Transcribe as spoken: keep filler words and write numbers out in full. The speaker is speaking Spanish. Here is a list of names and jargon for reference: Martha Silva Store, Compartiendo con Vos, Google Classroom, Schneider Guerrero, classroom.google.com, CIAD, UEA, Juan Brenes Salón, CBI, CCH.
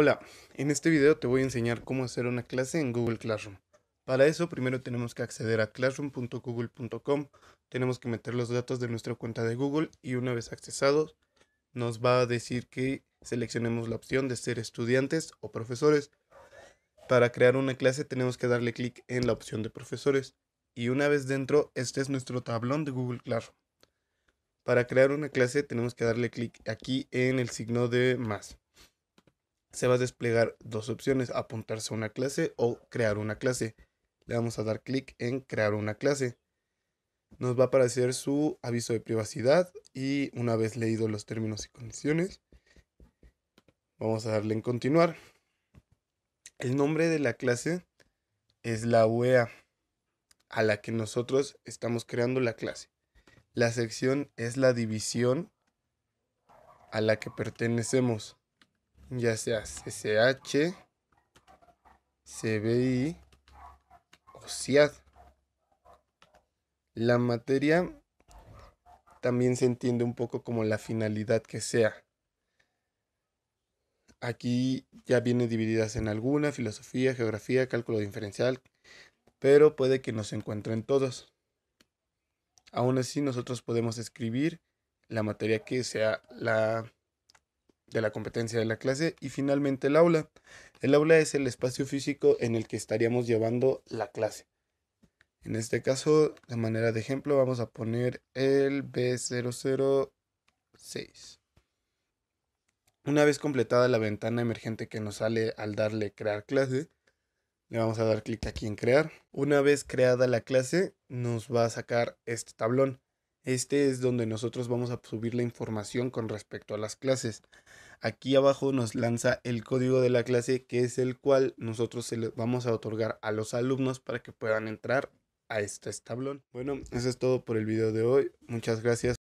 Hola, en este video te voy a enseñar cómo hacer una clase en Google Classroom. Para eso primero tenemos que acceder a classroom punto google punto com, tenemos que meter los datos de nuestra cuenta de Google y una vez accesados nos va a decir que seleccionemos la opción de ser estudiantes o profesores. Para crear una clase tenemos que darle clic en la opción de profesores y una vez dentro este es nuestro tablón de Google Classroom. Para crear una clase tenemos que darle clic aquí en el signo de más. Se va a desplegar dos opciones, apuntarse a una clase o crear una clase. Le vamos a dar clic en crear una clase. Nos va a aparecer su aviso de privacidad y una vez leídos los términos y condiciones, vamos a darle en continuar. El nombre de la clase es la U E A a la que nosotros estamos creando la clase. La sección es la división a la que pertenecemos, ya sea C C H, C B I o C I A D. La materia también se entiende un poco como la finalidad que sea. Aquí ya viene divididas en alguna, filosofía, geografía, cálculo diferencial, pero puede que no se encuentren todos. Aún así nosotros podemos escribir la materia que sea la de la competencia de la clase. Y finalmente el aula. El aula es el espacio físico en el que estaríamos llevando la clase. En este caso, de manera de ejemplo, vamos a poner el B cero cero seis. Una vez completada la ventana emergente que nos sale al darle crear clase, le vamos a dar clic aquí en crear. Una vez creada la clase, nos va a sacar este tablón. Este es donde nosotros vamos a subir la información con respecto a las clases. Aquí abajo nos lanza el código de la clase, que es el cual nosotros se le vamos a otorgar a los alumnos para que puedan entrar a este tablón. Bueno, eso es todo por el video de hoy. Muchas gracias.